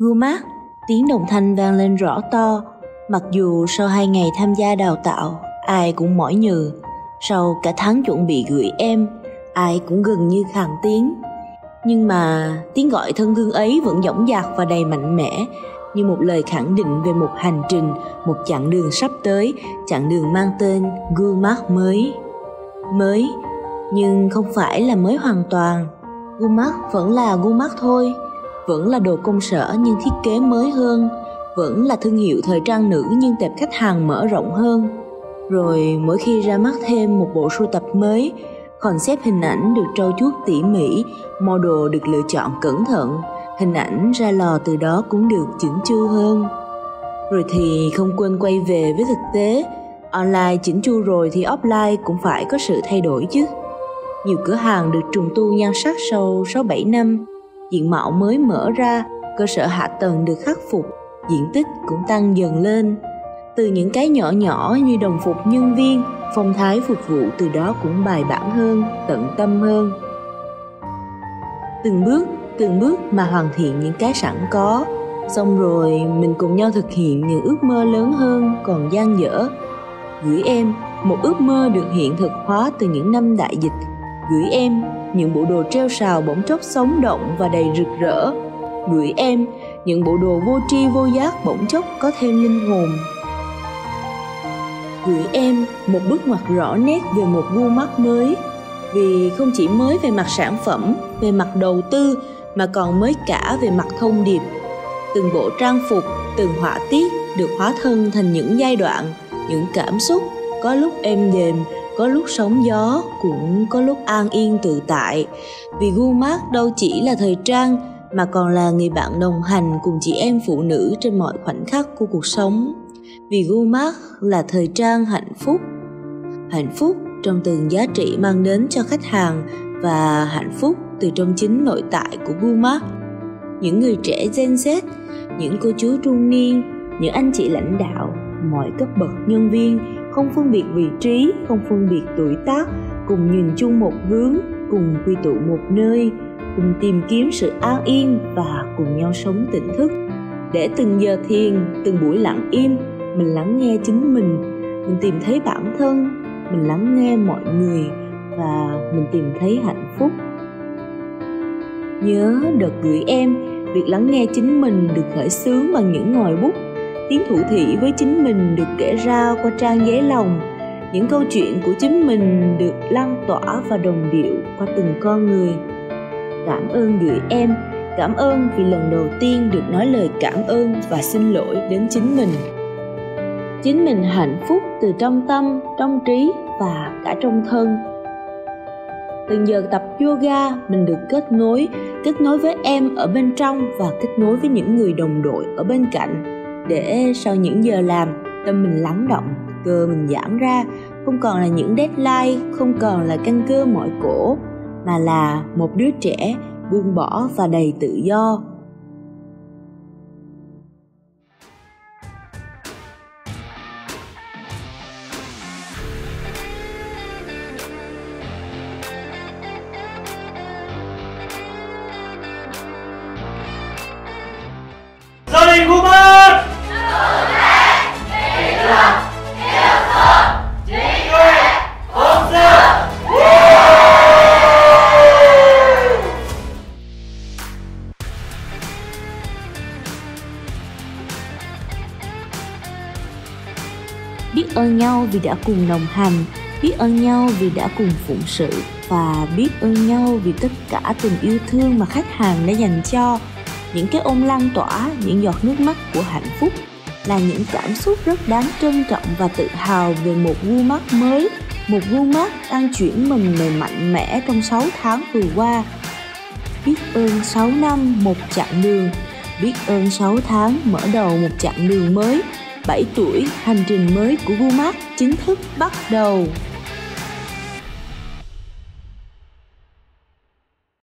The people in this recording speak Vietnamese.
Gumac, tiếng đồng thanh vang lên rõ to. Mặc dù sau 2 ngày tham gia đào tạo, ai cũng mỏi nhừ. Sau cả tháng chuẩn bị gửi em, ai cũng gần như khàn tiếng. Nhưng mà tiếng gọi thân thương ấy vẫn dõng dạc và đầy mạnh mẽ, như một lời khẳng định về một hành trình, một chặng đường sắp tới, chặng đường mang tên Gumac mới. Mới, nhưng không phải là mới hoàn toàn. Gumac vẫn là Gumac thôi, vẫn là đồ công sở nhưng thiết kế mới hơn, vẫn là thương hiệu thời trang nữ nhưng tệp khách hàng mở rộng hơn. Rồi mỗi khi ra mắt thêm một bộ sưu tập mới, concept hình ảnh được trau chuốt tỉ mỉ, model được lựa chọn cẩn thận, hình ảnh ra lò từ đó cũng được chỉnh chu hơn. Rồi thì không quên quay về với thực tế, online chỉnh chu rồi thì offline cũng phải có sự thay đổi chứ. Nhiều cửa hàng được trùng tu nhan sắc sau 6-7 năm, diện mạo mới mở ra, cơ sở hạ tầng được khắc phục, diện tích cũng tăng dần lên. Từ những cái nhỏ nhỏ như đồng phục nhân viên, phong thái phục vụ từ đó cũng bài bản hơn, tận tâm hơn. Từng bước mà hoàn thiện những cái sẵn có, xong rồi mình cùng nhau thực hiện những ước mơ lớn hơn còn dang dở. Gửi em, một ước mơ được hiện thực hóa từ những năm đại dịch. Gửi em, những bộ đồ treo sào bỗng chốc sống động và đầy rực rỡ. Gửi em, những bộ đồ vô tri vô giác bỗng chốc có thêm linh hồn. Gửi em một bước ngoặt rõ nét về một Gumac mới, vì không chỉ mới về mặt sản phẩm, về mặt đầu tư mà còn mới cả về mặt thông điệp. Từng bộ trang phục, từng họa tiết được hóa thân thành những giai đoạn, những cảm xúc, có lúc êm đềm, có lúc sóng gió, cũng có lúc an yên tự tại. Vì Gumac đâu chỉ là thời trang mà còn là người bạn đồng hành cùng chị em phụ nữ trên mọi khoảnh khắc của cuộc sống. Vì Gumac là thời trang hạnh phúc trong từng giá trị mang đến cho khách hàng và hạnh phúc từ trong chính nội tại của Gumac. Những người trẻ Gen Z, những cô chú trung niên, những anh chị lãnh đạo, mọi cấp bậc nhân viên, không phân biệt vị trí, không phân biệt tuổi tác, cùng nhìn chung một hướng, cùng quy tụ một nơi, cùng tìm kiếm sự an yên và cùng nhau sống tỉnh thức. Để từng giờ thiền, từng buổi lặng im, mình lắng nghe chính mình tìm thấy bản thân, mình lắng nghe mọi người và mình tìm thấy hạnh phúc. Nhớ đợt gửi em, việc lắng nghe chính mình được khởi xướng bằng những ngòi bút. Tiếng thủ thỉ với chính mình được kể ra qua trang giấy lòng. Những câu chuyện của chính mình được lan tỏa và đồng điệu qua từng con người. Cảm ơn gửi em. Cảm ơn vì lần đầu tiên được nói lời cảm ơn và xin lỗi đến chính mình. Chính mình hạnh phúc từ trong tâm, trong trí và cả trong thân. Từng giờ tập yoga, mình được kết nối với em ở bên trong và kết nối với những người đồng đội ở bên cạnh. Để sau những giờ làm, tâm mình lắng động, cơ mình giãn ra, không còn là những deadline, không còn là căng cơ mỏi cổ, mà là một đứa trẻ buông bỏ và đầy tự do. Gia đình Gumac biết ơn nhau vì đã cùng đồng hành, biết ơn nhau vì đã cùng phụng sự và biết ơn nhau vì tất cả tình yêu thương mà khách hàng đã dành cho. Những cái ôm lan tỏa, những giọt nước mắt của hạnh phúc là những cảm xúc rất đáng trân trọng và tự hào về một Gumac mới, một Gumac đang chuyển mình về mạnh mẽ trong 6 tháng vừa qua. Biết ơn 6 năm một chặng đường, biết ơn 6 tháng mở đầu một chặng đường mới. 7 tuổi, hành trình mới của Gumac chính thức bắt đầu.